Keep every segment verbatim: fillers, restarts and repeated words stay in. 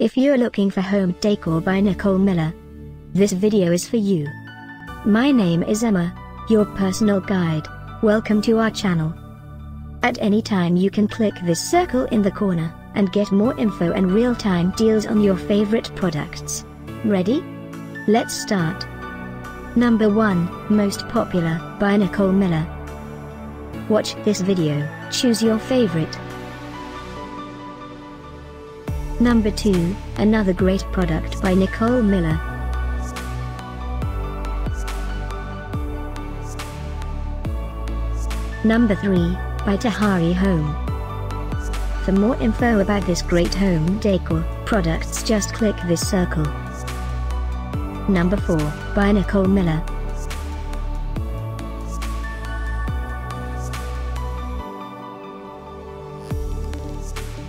If you're looking for home decor by Nicole Miller, this video is for you. My name is Emma, your personal guide. Welcome to our channel. At any time you can click this circle in the corner, and get more info and real-time deals on your favorite products. Ready? Let's start. Number one, Most Popular, by Nicole Miller. Watch this video, choose your favorite. Number two, Another Great Product by Nicole Miller. Number three, by Tahari Home. For more info about this great home decor products, just click this circle. Number four, by Nicole Miller.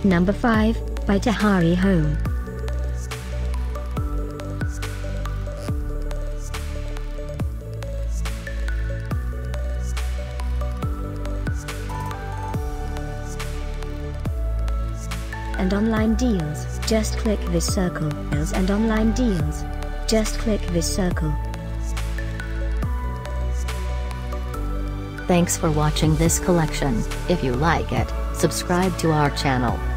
Number five, by Tahari Home. And online deals, just click this circle. Deals and online deals, just click this circle. Thanks for watching this collection. If you like it, subscribe to our channel.